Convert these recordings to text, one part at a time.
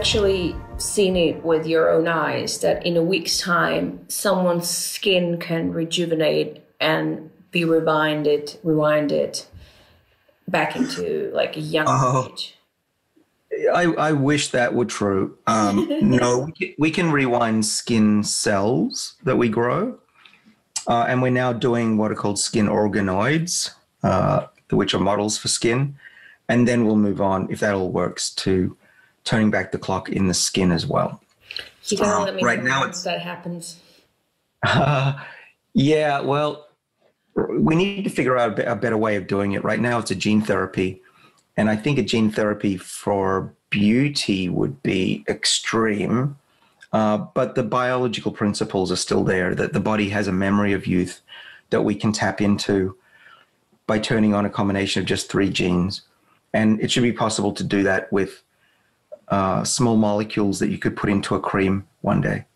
actually seen it with your own eyes that in a week's time, someone's skin can rejuvenate and be rewinded back into like a young age. I wish that were true. No, we can rewind skin cells that we grow. And we're now doing what are called skin organoids, which are models for skin. And then we'll move on, if that all works, to turning back the clock in the skin as well. You gotta let me right now once that happens. Yeah, well, we need to figure out a better way of doing it. Right now it's a gene therapy. And I think a gene therapy for beauty would be extreme. But the biological principles are still there, that the body has a memory of youth that we can tap into by turning on a combination of just 3 genes. And it should be possible to do that with small molecules that you could put into a cream one day.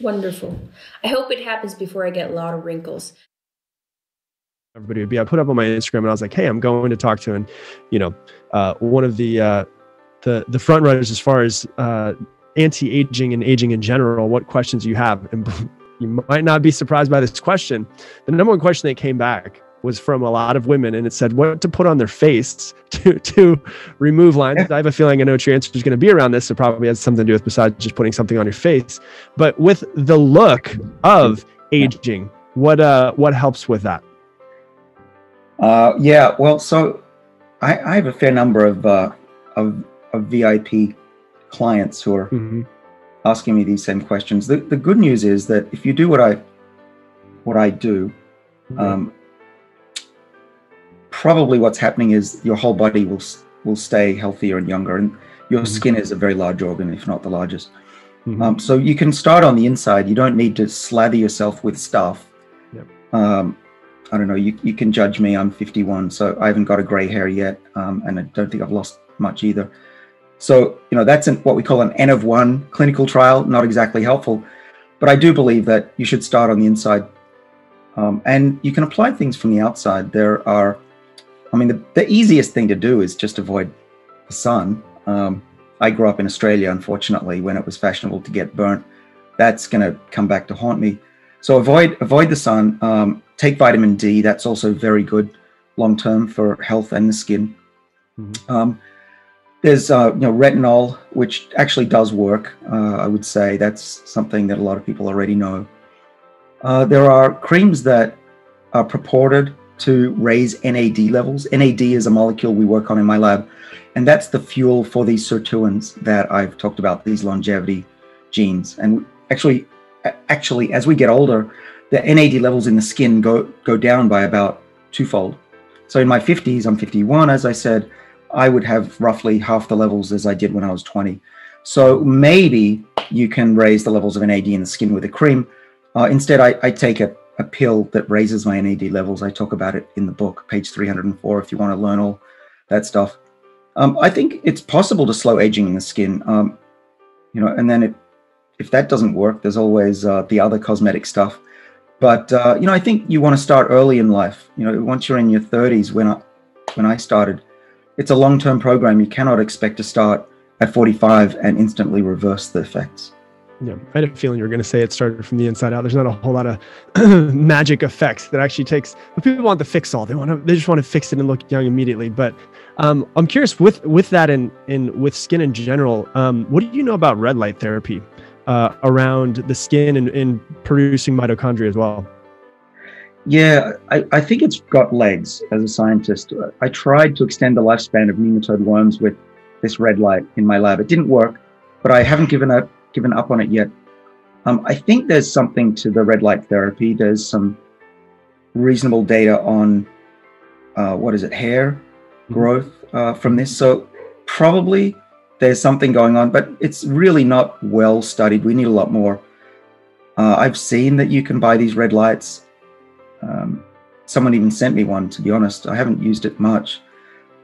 Wonderful. I hope it happens before I get a lot of wrinkles. Everybody would be, I put up on my Instagram and I was like, hey, I'm going to talk to, one of the front runners as far as anti-aging and aging in general, what questions you have. And you might not be surprised by this question. The number one question that came back was from a lot of women, and it said what to put on their face to remove lines. Yeah. I have a feeling I know what your answer is going to be around this. So probably has something to do with besides just putting something on your face, but with the look of aging, what helps with that? Yeah, well, so I have a fair number of VIP clients who are asking me these same questions. The good news is that if you do what I do, probably what's happening is your whole body will stay healthier and younger, and your skin is a very large organ, if not the largest. So you can start on the inside. You don't need to slather yourself with stuff. Yep. I don't know, you can judge me, I'm 51, so I haven't got a gray hair yet, and I don't think I've lost much either. So, that's what we call an N-of-1 clinical trial, not exactly helpful, but I do believe that you should start on the inside. And you can apply things from the outside. There are, the easiest thing to do is just avoid the sun. I grew up in Australia, unfortunately, when it was fashionable to get burnt. That's going to come back to haunt me. So avoid the sun, take vitamin D. That's also very good long-term for health and the skin. There's retinol, which actually does work. I would say that's something that a lot of people already know. There are creams that are purported to raise NAD levels. NAD is a molecule we work on in my lab, and that's the fuel for these sirtuins that I've talked about, these longevity genes. And actually, as we get older, the NAD levels in the skin go down by about 2-fold. So in my 50s, I'm 51, as I said, I would have roughly half the levels as I did when I was 20. So maybe you can raise the levels of NAD in the skin with a cream. Instead, I take a pill that raises my NAD levels. I talk about it in the book, page 304, if you want to learn all that stuff. I think it's possible to slow aging in the skin, and then if that doesn't work, there's always the other cosmetic stuff. But, I think you want to start early in life. Once you're in your 30s, when I started, it's a long-term program. You cannot expect to start at 45 and instantly reverse the effects. Yeah, I had a feeling you were going to say it started from the inside out. There's not a whole lot of magic effects that actually takes, but people want the fix all. They just want to fix it and look young immediately. But I'm curious with that and with skin in general, what do you know about red light therapy? Around the skin and producing mitochondria as well? Yeah, I think it's got legs as a scientist. I tried to extend the lifespan of nematode worms with this red light in my lab. It didn't work, but I haven't given up on it yet. I think there's something to the red light therapy. There's some reasonable data on, hair growth from this. So probably there's something going on, but it's really not well studied. We need a lot more. I've seen that you can buy these red lights. Someone even sent me one, to be honest. I haven't used it much,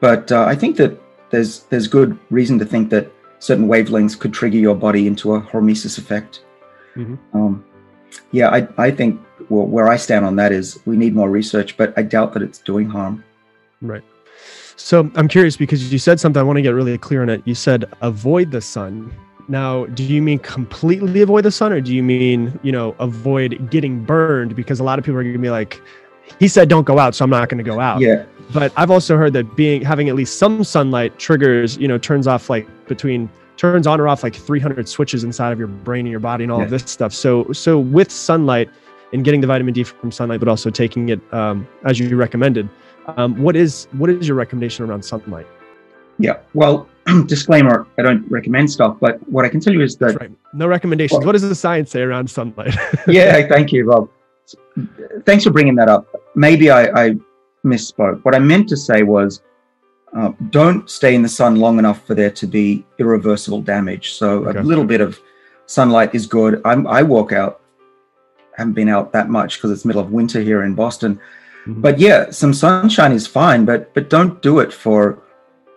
but I think that there's good reason to think that certain wavelengths could trigger your body into a hormesis effect. I think where I stand on that is we need more research, but I doubt that it's doing harm. Right. So I'm curious, because you said something, I want to get really clear on it. You said avoid the sun. Now, do you mean completely avoid the sun, or do you mean, you know, avoid getting burned? Because a lot of people are going to be like, he said don't go out, so I'm not going to go out. Yeah. But I've also heard that having at least some sunlight triggers, you know, turns on or off like 300 switches inside of your brain and your body and all of this stuff. So with sunlight and getting the vitamin D from sunlight, but also taking it as you recommended, what is your recommendation around sunlight? Yeah, well, disclaimer, I don't recommend stuff, but what I can tell you is that— right. No recommendations. Well, what does the science say around sunlight? Yeah, thank you, Rob. Thanks for bringing that up. Maybe I misspoke. What I meant to say was, don't stay in the sun long enough for there to be irreversible damage. So a little bit of sunlight is good. I walk out. I haven't been out that much because it's middle of winter here in Boston. Mm-hmm. But yeah, some sunshine is fine, but don't do it for,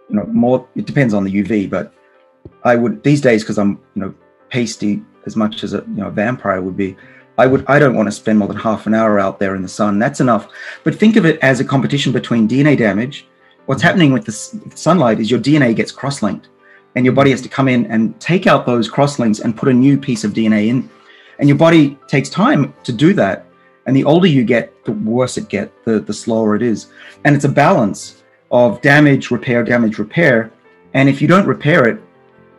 you know, more. It depends on the UV, but I would these days, because I'm, you know, pasty as much as a, you know, vampire would be. I don't want to spend more than half an hour out there in the sun. That's enough. But think of it as a competition between DNA damage. What's happening with the sunlight is your DNA gets cross-linked, and your body has to come in and take out those cross-links and put a new piece of DNA in. And your body takes time to do that. And the older you get, the worse it gets, the slower it is. And it's a balance of damage, repair. And if you don't repair it,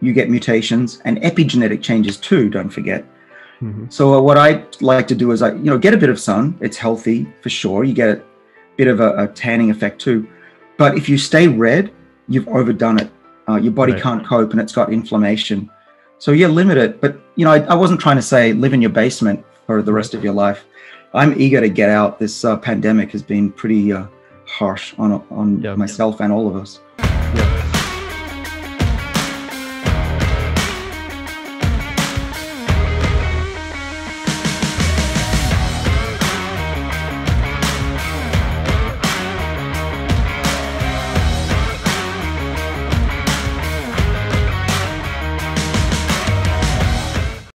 you get mutations and epigenetic changes too, don't forget. Mm-hmm. So what I like to do is get a bit of sun. It's healthy for sure. You get a bit of a tanning effect too. But if you stay red, you've overdone it. Your body can't cope, and it's got inflammation. So yeah, limit it. But you know, I wasn't trying to say live in your basement for the rest of your life. I'm eager to get out. This pandemic has been pretty harsh on myself and all of us. Yeah.